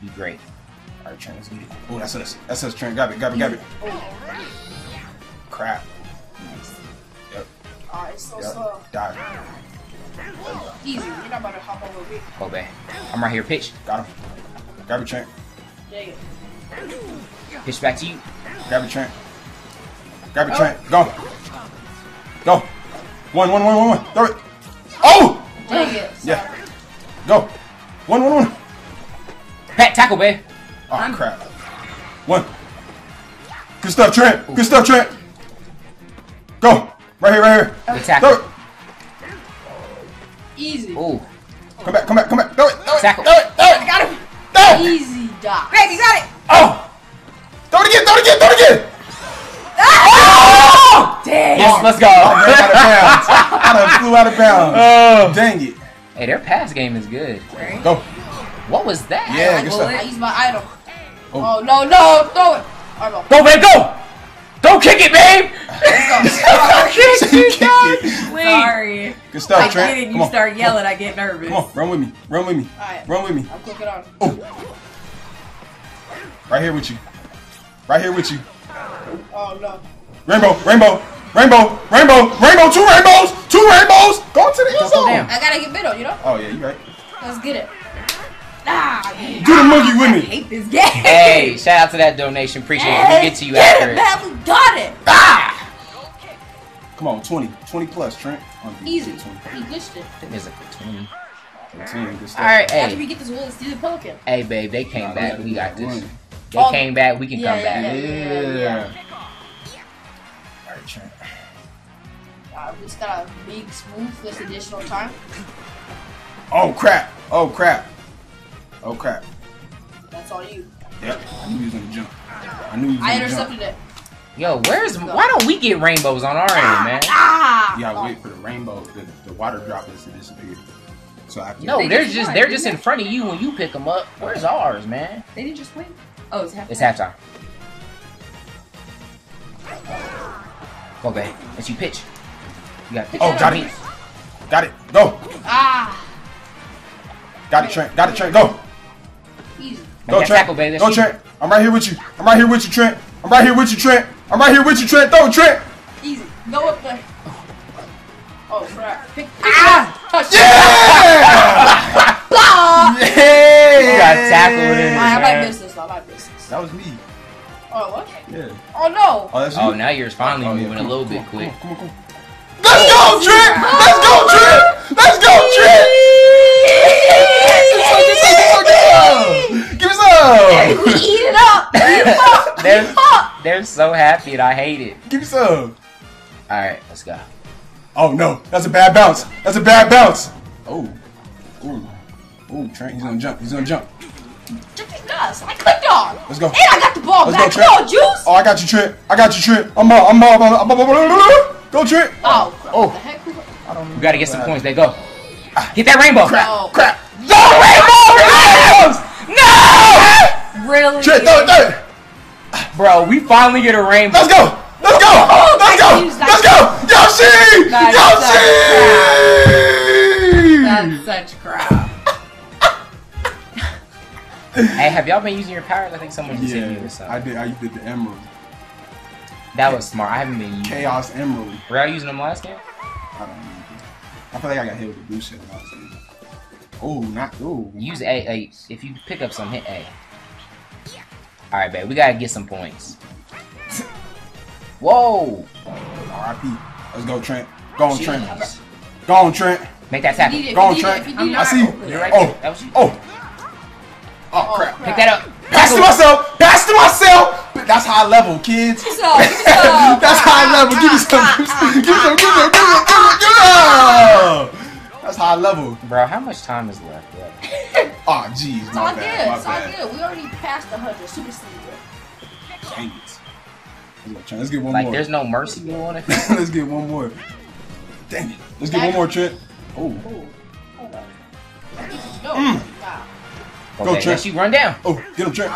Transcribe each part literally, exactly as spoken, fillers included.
be great. All right, Trent, let's get it. Oh, that's us. That's us, Trent. Grab it, grab it, grab it. Crap. Nice. Yep. Ah, uh, it's so yep. slow. Die. Easy. You're not about to hop over me. Oh, man. I'm right here. Pitch. Got him. Grab it, Trent. Yeah. Pitch back to you. Grab it, Trent. Grab it, oh. Trent. Go. Go. One, one, one, one, one. Throw it. Oh! Yeah. yeah. Go. One, one, one. Pat tackle, man. Oh, I'm crap. One. Good stuff, Trent. Good stuff, Trent. Go. Right here, right here. Good tackle. Throw it. Easy. Oh. Come back, come back, come back. Throw it. Throw it. Tackle. Throw it. Throw it. Got him. Throw it. Easy, Doc. Greg, you got it. Oh. Throw it again. Throw it again. Throw it again. Ah! Oh! Dang. Yes, let's go. I ran out of bounds. I done flew out of bounds. Oh. Dang it. Hey, their pass game is good. Right? Go. What was that? Yeah, I, good stuff. I used my idol. Oh. oh, no, no. Throw it. Right, go. Go, babe. Go. Don't kick it, babe! Sorry. Good stuff, I Trent. Get it, you on, start yelling, I get nervous. Come on, run with me. Run with me. Right. Run with me. I'll click it on. Oh. Right here with you. Right here with you. Oh, no. Rainbow, rainbow, rainbow, rainbow, rainbow, two rainbows, two rainbows. Go to the end zone. Down. I gotta get middle, you know? Oh, yeah, you right. Let's get it. Ah, do the monkey with me. I hate this game. Hey, shout out to that donation. Appreciate it. We'll get to you get after it. Get it, man. We got it. Ah. Come on, twenty. twenty plus, Trent. Easy. twenty. He glitched it. I think there's a fifteen. fifteen, good stuff. All right, hey. After we get this, we'll steal the Pelican. Hey, babe, they came nah, back. We got this. One. They oh. came back. We can yeah, come yeah, back. Yeah, yeah, yeah. yeah. All right, Trent. Wow, we just got a big, smooth, with additional time. Oh, crap. Oh, crap. Oh crap. That's all you. Yep. I knew he was gonna jump. I knew he was gonna jump. I intercepted it. Yo, where's why don't we get rainbows on our ah, end, man? Ah, yeah, I wait for the rainbow, the, the water droplets to disappear. So I No, they're just won. they're just in front of you when you pick them up. Where's ours, man? They didn't just win. Oh, it's halftime. It's halftime. Go, babe. As you pitch. You got pitch. Oh, got it. Got it. Go. Ah. Got it, Trent. Got it, Trent. Go. Easy. Go, Trent. Tackle, baby. Go, Trent. I'm right here with you. I'm right here with you, Trent. I'm right here with you, Trent. I'm right here with you, Trent. Throw, Trent. Easy. Go up there. Oh, crap. Pick, pick ah! Touch. Yeah! Blah! Yeah! You got tackled in. I might miss this. I might miss this. That was me. Oh, what? Yeah. Oh, no. Oh, that's you. Oh, now you're finally oh, moving yeah. a little on, bit come quick. Come on, come on, come on. Let's go, Trent. Let's go, Trent. Let's go, Trent. Give us some. Eat it up. Eat it up. They're, they're so happy and I hate it. Give me some. All right, let's go. Oh no, that's a bad bounce. That's a bad bounce. Oh, ooh, ooh, Trent, he's gonna jump. He's gonna jump. Jump these nuts. I clicked on. Let's go. And I got the ball back. Come on, Juice. Oh, I got you, Trent. I got you, Trent. I'm up. I'm up. I'm up. I'm up. Go, Trent! Oh, oh. What the heck? I don't we gotta get some points. They go. Ah, hit that rainbow! Crap! Oh. Crap! No rainbow! Rainbows! No! Really? Trent, throw it, throw it! Bro, we finally get a rainbow. Let's go! Let's go! Oh, let's go! Let's go! Yoshi! Yoshi! That's such crap. Hey, have y'all been using your powers? I think someone just hit you or something. I did. I did the emerald. That was smart. I haven't been using Chaos emerald. Were y'all using them last game? I don't know. I feel like I got hit with the blue shit last game. Oh, not oh. Use A, A. If you pick up some, hit A. All right, babe. We gotta get some points. Whoa. R I P. Let's go, Trent. Go on, Trent. Go on, Trent. Make that tackle. Go on, Trent. I see you. You're right there. That was you. Oh. Oh crap. Pick that up. Pass to myself. Pass to myself. That's high level, kids. So, so, that's high level. Give me some. Give me some. Give me some. Give me some. That's high level. Bro, how much time is left? Yeah. Oh, jeez. It's all good. It's all good. We already passed the hundred. Super sneaky. Dang it. Let's get one like, more. Like, there's no mercy going on. Let's get one more. Dang it. Let's get one more, Trent. Oh. Mm. Go, okay, Trent. You run down. Oh, get him, Trent.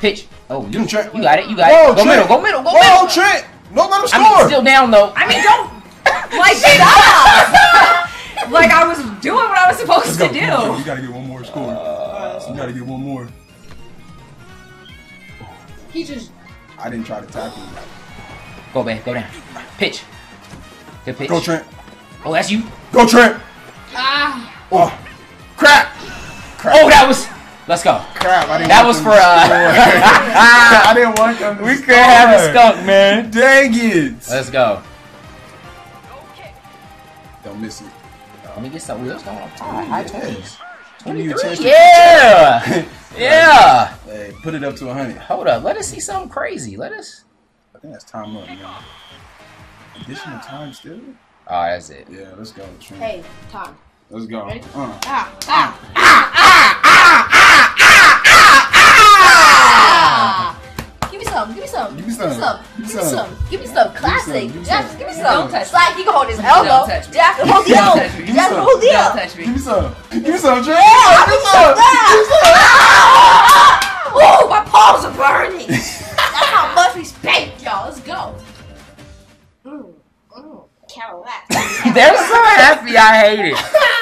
Pitch. Oh, you, you got it. You got Whoa, it. Go Trent. middle. Go middle. Go Whoa, middle. Whoa, Trent. No, let him score. I mean, still down, though. I mean, don't. Like, shut up. Like, I was doing what I was supposed to do. You got to get one more score. Uh, you got to get one more. He just... I didn't try to tackle you. Go, man. Go down. Pitch. Good pitch. Go, Trent. Oh, that's you. Go, Trent. Ah. Oh. Crap. Crap. Oh, that was... Let's go. Crap, I didn't that want was for uh. I didn't want them. To we could have a skunk, man. Dang it. Let's go. Okay. Don't miss it. Uh, Let me get something. Let's go. High twenties. twenty-three. Yeah. Yeah. Hey, put it up to a hundred. Hold up. Let us see something crazy. Let us. I think that's time up, man. Additional time still. Oh, that's it. Yeah, let's go. Trent. Hey, time. Let's go. Ready? Uh. Ah, ah, ah, ah, ah, ah. Give me some, give me some, give me some, give me some, give me some, classic. Just give me some. It's like you can hold his elbow. Just the whole deal. Just the whole deal. Give me some, give me some, Trent. Give me some. Oh, my paws are burning. That's how much we spanked, y'all. Let's go. Mmm, mmm, Cadillac. There's so happy. I hate it.